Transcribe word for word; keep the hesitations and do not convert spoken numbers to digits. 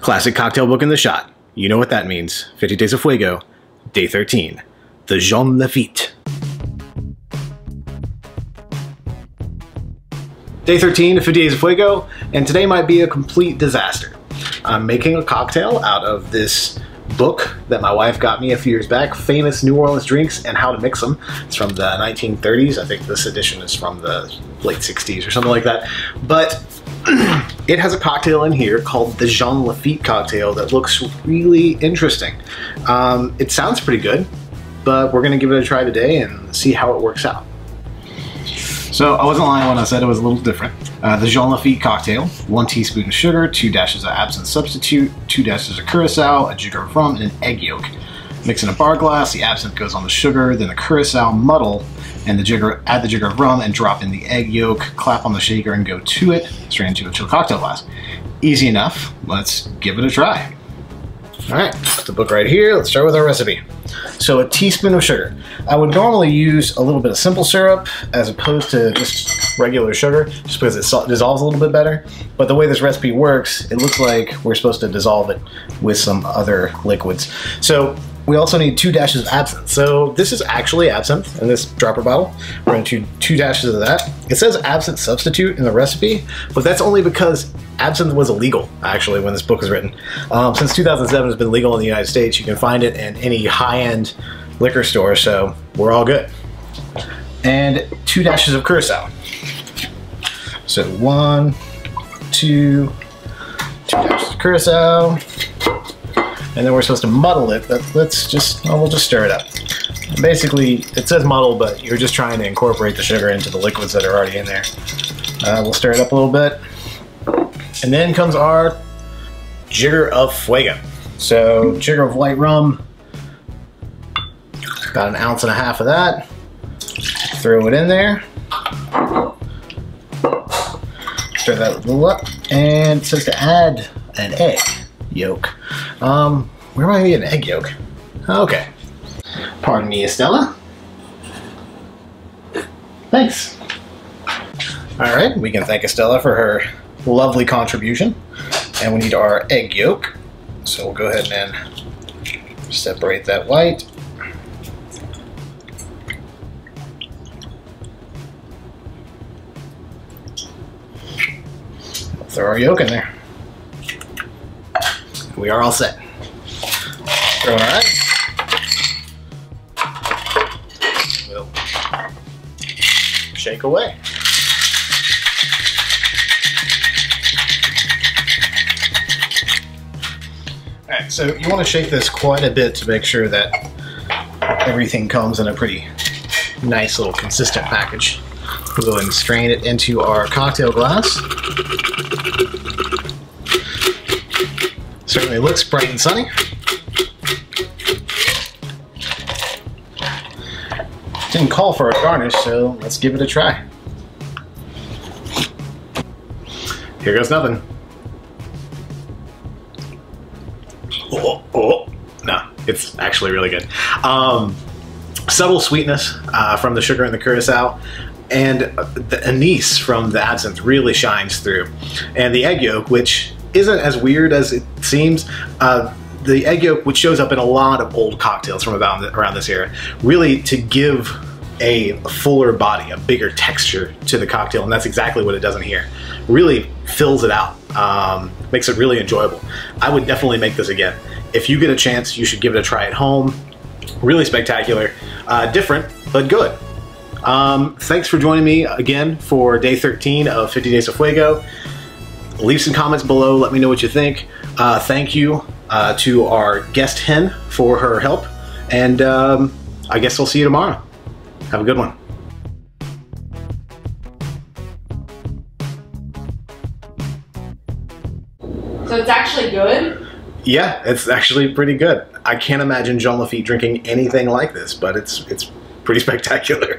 Classic cocktail book in the shot. You know what that means. fifty Days of Fuego, Day thirteen. The Jean Lafitte. Day thirteen of fifty Days of Fuego, and today might be a complete disaster. I'm making a cocktail out of this book that my wife got me a few years back, Famous New Orleans Drinks and How to Mix Them. It's from the nineteen thirties. I think this edition is from the late sixties or something like that. But it has a cocktail in here called the Jean Lafitte cocktail that looks really interesting. Um, it sounds pretty good, but we're going to give it a try today and see how it works out. So I wasn't lying when I said it was a little different. Uh, the Jean Lafitte cocktail, one teaspoon of sugar, two dashes of absinthe substitute, two dashes of curacao, a jigger of rum, and an egg yolk. Mix in a bar glass, the absinthe goes on the sugar, then the curacao, muddle, and the jigger, add the jigger of rum and drop in the egg yolk, clap on the shaker and go to it, straight into a chill cocktail glass. Easy enough, let's give it a try. All right, put the book right here. Let's start with our recipe. So a teaspoon of sugar. I would normally use a little bit of simple syrup as opposed to just regular sugar, just because it dissolves a little bit better. But the way this recipe works, it looks like we're supposed to dissolve it with some other liquids. So we also need two dashes of absinthe. So this is actually absinthe in this dropper bottle. We're going to do two dashes of that. It says absinthe substitute in the recipe, but that's only because absinthe was illegal, actually, when this book was written. Um, since two thousand seven, it's been legal in the United States. You can find it in any high-end liquor store, so we're all good. And two dashes of curacao. So one, two, two dashes of curacao. And then we're supposed to muddle it, but let's just, well, we'll just stir it up. Basically, it says muddle, but you're just trying to incorporate the sugar into the liquids that are already in there. Uh, we'll stir it up a little bit. And then comes our jigger of fuego. So, jigger of white rum, about an ounce and a half of that. Throw it in there. Stir that a little up. And it says to add an egg yolk. Um, where am I going to get an egg yolk? Okay. Pardon me, Estella. Thanks. All right, we can thank Estella for her lovely contribution. And we need our egg yolk. So we'll go ahead and separate that white. We'll throw our yolk in there. We are all set. Throw in our eggs. We'll shake away. All right, so you want to shake this quite a bit to make sure that everything comes in a pretty nice little consistent package. We'll go ahead and strain it into our cocktail glass. Certainly looks bright and sunny. Didn't call for a garnish, so let's give it a try. Here goes nothing. Oh, oh, no, it's actually really good. Um, subtle sweetness uh, from the sugar and the curacao. And the anise from the absinthe really shines through. And the egg yolk, which isn't as weird as it seems. Uh, the egg yolk, which shows up in a lot of old cocktails from about around this era, really to give a fuller body, a bigger texture to the cocktail, and that's exactly what it does in here. Really fills it out, um, makes it really enjoyable. I would definitely make this again. If you get a chance, you should give it a try at home. Really spectacular, uh, different, but good. Um, thanks for joining me again for day thirteen of fifty Days of Fuego. Leave some comments below, let me know what you think. Uh, thank you uh, to our guest Hen for her help, and um, I guess I'll see you tomorrow. Have a good one. So it's actually good? Yeah, it's actually pretty good. I can't imagine Jean Lafitte drinking anything like this, but it's, it's pretty spectacular.